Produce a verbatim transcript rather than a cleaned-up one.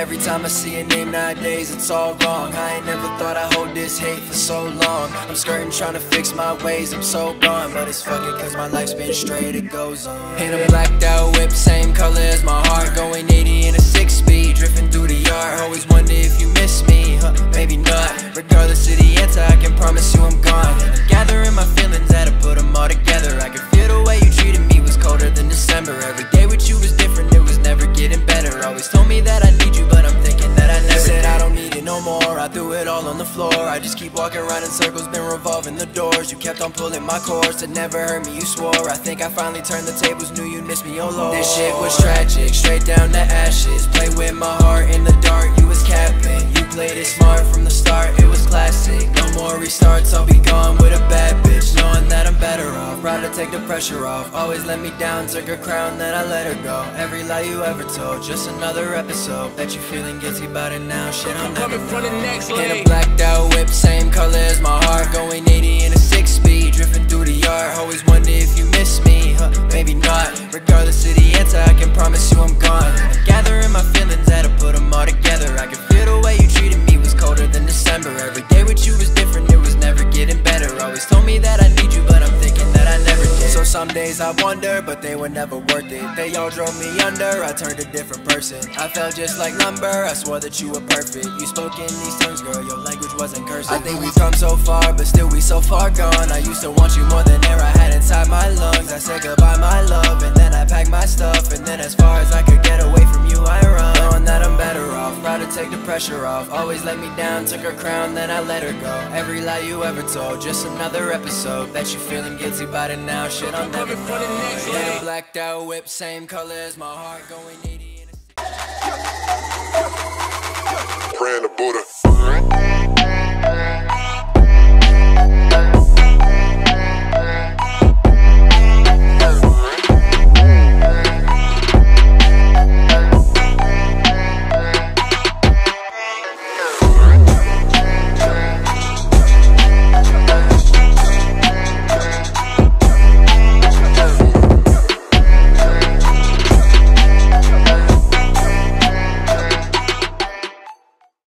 Every time I see a name nowadays, it's all wrong. I ain't never thought I'd hold this hate for so long. I'm skirting, trying to fix my ways, I'm so gone. But it's fucking cause my life's been straight, it goes on. In a blacked out whip, same color as my heart. Going eighty in a six-speed, drifting through the yard. Always wonder if you miss me, huh, maybe not. Regardless of the answer, I can promise you I'm gone. I'm gathering my feelings, had to put them all together. I can feel the way you treated me was colder than December. Every day with you was different, it was never getting better. Always told me that I need you, but I'm thinking that I never said I don't need it no more. I threw it all on the floor. I just keep walking around in circles, been revolving the doors. You kept on pulling my cords, it never hurt me, you swore. I think I finally turned the tables, knew you missed me, oh lord. This shit was tragic, straight down to ashes. Play with my heart in the dark, you was capping. You played it smart from the start, it was classic. No more restarts, I'll be gone with a bad bitch, knowing that I'm better off. Proud to take the pressure off, always let me down. Took her crown, then I let her go. Every lie you ever told, just another episode. Bet you feeling guilty about it now, shit, I'm never coming from the next lane. In a blacked out whip, same color as my heart. Going eighty in a six-speed, drifting through the yard. Always wonder if you miss me, huh, maybe not. Regardless of the answer, I can promise you I'm gone. I'm gathering my feelings, had to put them all together. I can feel the way you treated me was colder than December. Every day with you was different, it was never getting better. Always told me that I need you, but I'm thinking that I never did. So some days I wonder, but they were never worth it. They all drove me under, I turned a different person. I felt just like lumber, I swore that you were perfect. You spoke in these tongues, girl, your language wasn't cursing. I think we've come so far, but still we so far gone. I used to want you more than air I had inside my lungs. I said goodbye, my love, and then I packed my stuff. And then as far as I could get away from you, I run, knowing that I'm better off. Proud to take the pressure off, always let me down. Took her crown, then I let her go. Every lie you ever told, just another episode. Bet you're feeling guilty about it now, shit, I'm never for the next lane. Blacked out whip, same color as my heart. Going eighty in a praying to Buddha.